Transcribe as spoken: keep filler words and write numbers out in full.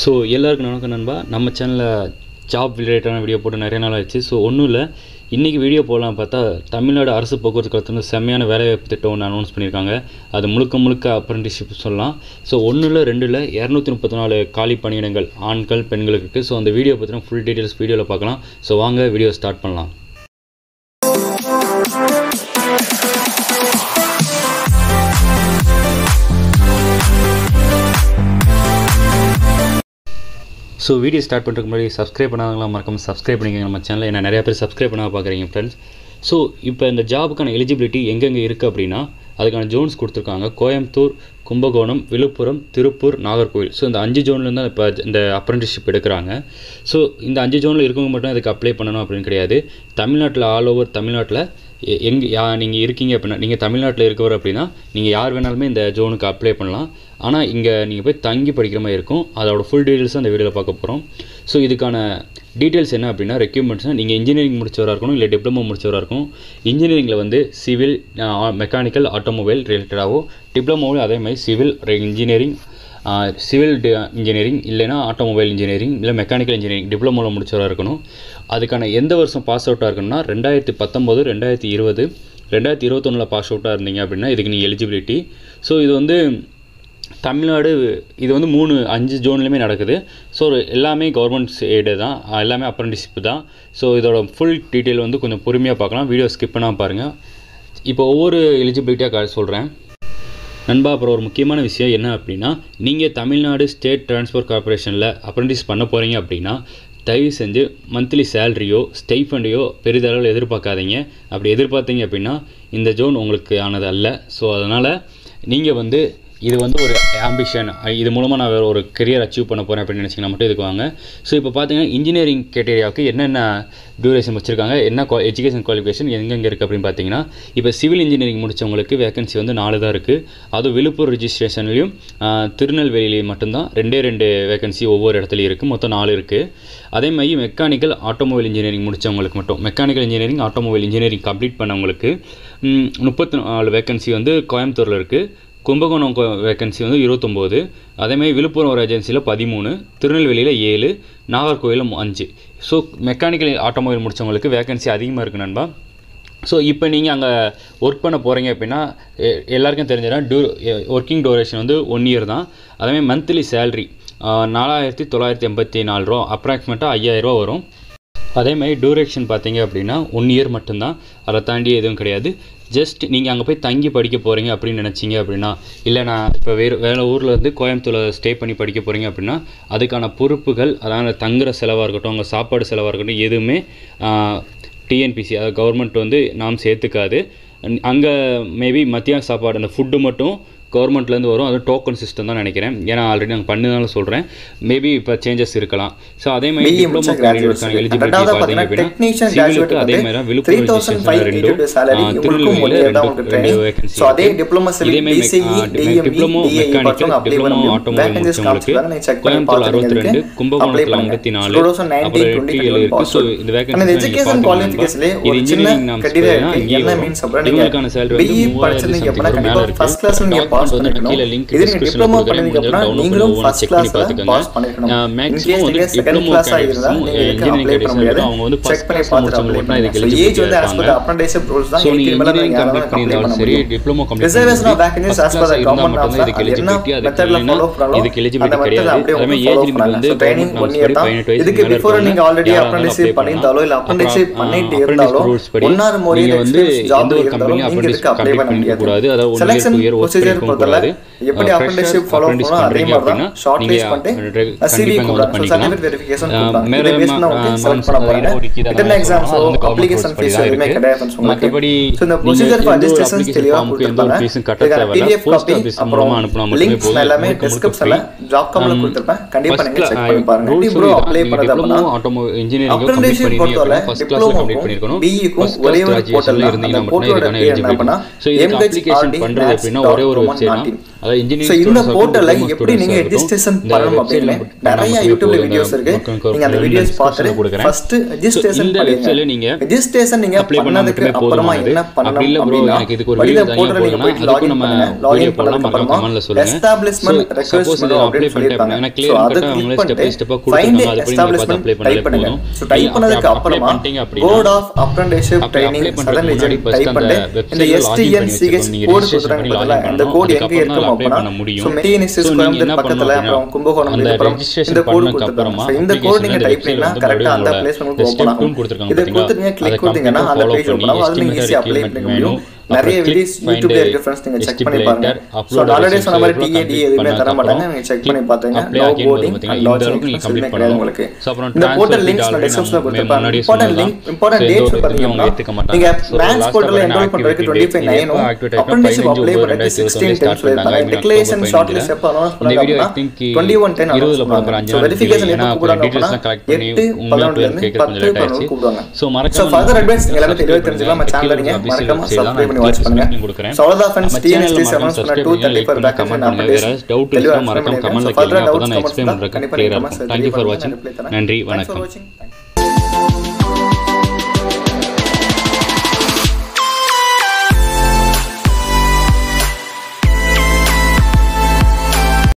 So எல்லாருக்கும் வணக்கம் நண்பா நம்ம சேனல்ல ஜாப் ரிலேட்டடான வீடியோ போட்டு நிறைய நாள் ஆச்சு சோ ஒண்ணும் இல்ல இன்னைக்கு வீடியோ போலாம் பார்த்தா தமிழ்நாடு அரசு போக்குவரத்து கழகத்துல செமையான வேலை வாய்ப்பு திட்டம் ஒன்னு அனௌன்ஸ் பண்ணிருக்காங்க அது முழுக்க முழுக்க அப்ரண்டிஸ்ஷிப் சொல்லலாம் சோ ஒண்ணும் இல்ல ரெண்டு இல்ல two hundred thirty-four காலி பணியிடங்கள் ஆண்கள் பெண்களுக்கு இருக்கு சோ அந்த வீடியோ பத்தின full details வீடியோல பார்க்கலாம் சோ வாங்க வீடியோ ஸ்டார்ட் பண்ணலாம் So video start பண்றதுக்கு முன்னாடி subscribe பண்ணாதவங்க மறக்காம subscribe பண்ணிக்கங்க நம்ம சேனலை என்ன நிறைய பேர் subscribe பண்ணா பாக்குறீங்க फ्रेंड्स சோ இப்போ இந்த ஜாபுக்கான eligibility எங்க எங்க இருக்கு அப்படினா அதுக்கான ஜோன்ஸ் கொடுத்திருக்காங்க கோயம்புத்தூர் கும்பகோணம் விழுப்புரம் திருப்பூர் நாகர்கோயில் சோ இந்த five ஜோன்ல இருந்தா இப்போ இந்த apprenticeship எடுக்கறாங்க சோ இந்த five ஜோன்ல இருக்கவங்க மட்டும் அதுக்கு அப்ளை பண்ணனும் அப்படினு கிடையாது தமிழ்நாட்டுல ஆல் ஓவர் தமிழ்நாட்டுல எங்க நீங்க இருக்கீங்க அப்படினா நீங்க தமிழ்நாட்டுல இருக்கவர் அப்படினா நீங்க யார் வேணாலுமே இந்த ஜோனுக்கு அப்ளை பண்ணலாம் ஆனா இங்க நீங்க போய் தங்கி படிக்கிற மாதிரி இருக்கும் அதோட full details அந்த வீடியோல பார்க்க போறோம் சோ இதுக்கான details என்ன அப்படினா requirements நீங்க engineering முடிச்சவரா இருக்கணும் இல்ல diploma முடிச்சவரா இருக்கணும் engineeringல வந்து civil mechanical automobile related-ஆவோ diplomaல அதே மாதிரி civil engineering civil engineering இல்லனா automobile engineering இல்ல mechanical engineering diplomaல முடிச்சவரா இருக்கணும் அதுக்கான எந்த வருஷம் பாஸ் அவுட்டா இருக்கணும்னா twenty nineteen twenty twenty twenty twenty-one ல பாஸ் அவுட்டா இருந்தீங்க அப்படினா இதுக்கு நீ eligibility சோ இது வந்து தமிழ்நாடு இது வந்து மூணு அஞ்சு ஜோன்லயே நடக்குது சோ எல்லாமே கவர்மெண்ட் ஏட் தான் எல்லாமே apprenticeship தான் சோ இதோட full detail வந்து கொஞ்சம் பொறுமையா பார்க்கலாம் வீடியோ ஸ்கிப் பண்ணாம பாருங்க இப்போ ஒவ்வொரு eligibility ஆ சொல்றேன் நண்பா அப்புறம் ஒரு முக்கியமான விஷயம் என்ன அப்படினா நீங்க தமிழ்நாடு ஸ்டேட் ட்ரான்ஸ்போர்ட் கார்ப்பரேஷன்ல apprentice பண்ண போறீங்க அப்படினா தயவு செஞ்சு monthly salaryயோ stipendயோ பெரிதளவுல எதிர்பார்க்காதீங்க அப்படி எதிர்பார்த்தீங்க அப்படினா இந்த ஜோன் உங்களுக்கு ஆனது அல்ல சோ அதனால நீங்க வந்து இது வந்து ஒரு ambition இது மூலமா நான் வேற ஒரு career achieve பண்ண போறேன் அப்படி நினைச்சீங்கனா மட்டும் இதுக்கு வாங்க சோ இப்போ பாத்தீங்க engineering category-க்கு என்னென்ன duration வச்சிருக்காங்க என்ன education qualification எங்க எங்க இருக்கு அப்படி பாத்தீங்கனா இப்போ civil engineering முடிச்சவங்களுக்கு vacancy வந்து four தான் இருக்கு அது விழுப்புரம் registration-லயும் திருநெல்வேலியில மட்டும் தான் ரெண்டே ரெண்டு vacancy ஒவ்வொரு இடத்துல இருக்கு மொத்தம் four இருக்கு அதே மாதிரி mechanical automobile engineering முடிச்சவங்களுக்கு மட்டும் mechanical engineering automobile engineering complete பண்ணவங்களுக்கு thirty-four vacancy வந்து கோயம்புத்தூர்ல இருக்கு Kumbakonam vacancy வந்து twenty-nine அதே மாதிரி விலுப்புரம் ஒரு ஏஜென்சில thirteen திருநெல்வேலியில seven நாகர்கோயில்ல five சோ மெக்கானிக்கல் ஆட்டோமொபைல் முடிச்சவங்களுக்கு vacancy அதிகமா இருக்கு நண்பா சோ இப்போ நீங்க அங்க வர்க் பண்ண போறீங்க அப்படினா எல்லாருக்கும் தெரிஞ்சதா working duration வந்து one year தான் அதே மாதிரி monthly salary forty-nine eighty-four ரூபாய் approximately five thousand ரூபாய் வரும் அதே மாதிரி duration பாத்தீங்க அப்படினா one year மட்டும் தான் அத தாண்டி எதுவும் கிடையாது ஜஸ்ட் நீங்க அங்க போய் தங்கி படிக்க போறீங்க அப்படி நினைச்சீங்க அப்படினா இல்ல நான் இப்ப வேற வேற ஊர்ல இருந்து கோயம்புத்தூர்ல ஸ்டே பண்ணி படிக்க போறீங்க அப்படினா அதுக்கான பொறுப்புகள் அதான தங்குற செலவா இருக்கட்டும் அங்க சாப்பாடு செலவா இருக்கட்டும் எதுமே T N P C அது கவர்மெண்ட் வந்து நாம் சேர்த்துக்காது அங்க மேபி மத்திய சாப்பாடு அந்த ஃபுட் மட்டும் கவர்மெண்ட்ல இருந்து வரும் அது டோக்கன் சிஸ்டம் தான் நினைக்கிறேன் ஏனா ஆல்ரெடி நான் பண்ணதால சொல்றேன் மேபி இப்ப சேஞ்சஸ் இருக்கலாம் சோ அதே மாதிரி டிப்ளோமா கிராஜுவேட்ஸ்க்கு எலிஜிபிலிட்டி பாத்தீங்க டெக்னீஷியன் கிராஜுவேட் அதே மாதிரி விழுப்புரம் thirty-five hundred salary உங்களுக்கு ஒரே தான் உங்களுக்கு ட்ரெய்னிங் சோ அதே diploma civil D C E diploma mechanical diploma automobile உங்களுக்கு கோயம்புத்தூர்ல sixty-two கும்பகோணத்துல fifty-four twenty nineteen twenty இருக்கு சோ இந்த வேகன்சி எஜுகேஷன் குவாலிஃபிகேஷன்ல ஒரு சின்ன கடிரா என்ன மீன்ஸ் அப்படினா நீங்க B E படிச்சீங்க அப்படினா கண்டிப்பா first class நீங்க கீழ லிங்க் டிஸ்கிரிப்ஷன்ல கொடுங்க நீங்களும் ஃபர்ஸ்ட் கிளாஸ் பாஸ் பண்ணிக்கணும் மேக்ஸிமம் வந்து செகண்ட் கிளாஸ் ஆயிருந்தா நீங்க பண்ண முடியாது அவங்க வந்து செக் பண்ணி பாத்துறாங்க இதுக்கு ஏஜ் வந்து as per the apprenticeship rules தான் eighteen மேல நீங்க கம்ப்ளீட் பண்ண முடியும் diploma complete reservation of vacancies as per the government rules இதுக்கு eligibility அதுக்கு இதுக்கு eligibility கிடையாது அதே ஏஜ் லிமிட் வந்து ட்ரெய்னிங் one year தான் இதுக்கு before நீங்க ஆல்ரெடி apprenticeship பண்ணிட்டாலோ இல்ல apprenticeship பண்ணிட்டு இருந்தாலோ ஒன்னார் மோரியல வந்து எந்த ஒரு கம்பெனி apprenticeship அப்ளை பண்ண முடியாது அத one year procedure போதல்ல எப்படி apprenticeship follow பண்ணா அதே மாதிரி தான் ஷார்ட் லிஸ்ட் பண்ணிட்டு C V கொடுத்து சர்டிஃபிகேட் வெரிஃபிகேஷன் கொடுத்தாங்க மேல செலக்ட் பண்ண போறீங்க இன்டர்னல் எக்ஸாம்ஸ் அப்ளிகேஷன் ஃபீஸ் எதுமே கிடையாதுன்னு சொன்னாங்க சோ இந்த ப்ரொசீஜர் ஃபார் ரெஜிஸ்ட்ரேஷன் தெளிவா கொடுத்திருப்பாங்க ஃபீஸ் கட்ட தேவையில்லை போஸ்ட் ஆபீஸ்க்கு அப்புறம் அனுப்புனா மட்டுமே போதும் எல்லாமே டிஸ்கிரிப்ஷன்ல ஜாப் காம்ல கொடுத்திருப்பேன் கண்டிப்பா நீங்க செக் பண்ணி பாருங்க நீ ப்ரோ அப்ளை பண்ணதப்பனா ஆட்டோமொபைல் இன்ஜினியரிங் கம்ப்ளீட் பண்ணிருக்கீங்க ஃபர்ஸ்ட் கிளாஸ் கம்ப்ளீட் பண்ணிருக்கணும் B E க்கு ஒரே ஒரு போர்ட்டல்ல இருந்தீங்க நம்ம இதுக்கான எலிஜிபிலிட்டி சோ இந்த அப்ளிகேஷன் பண்றது அப்படினா ஒரே ஒரு website So in the portal, you can this station. There are YouTube videos. You can first this station. This station, you can So, T N S T square the Pakatala, Kumbakonam, the code Kuturama, in the coding type in a correct and the place from Kumbakonam. If the Kuturna click coding and other page of Lava, easy applying menu. Narrative is YouTube reference thing, check money partner. So, nowadays on our T T D, we check money partner, no coding, and lodging. The portal links on the description important dates for the branch portal and twenty-five nine, apprenticeship apply sixteen times. Declaration shortlist twenty-one ten. So verification so further advice channel so all the friends T N S T seven two thirty-five. Thank you for watching.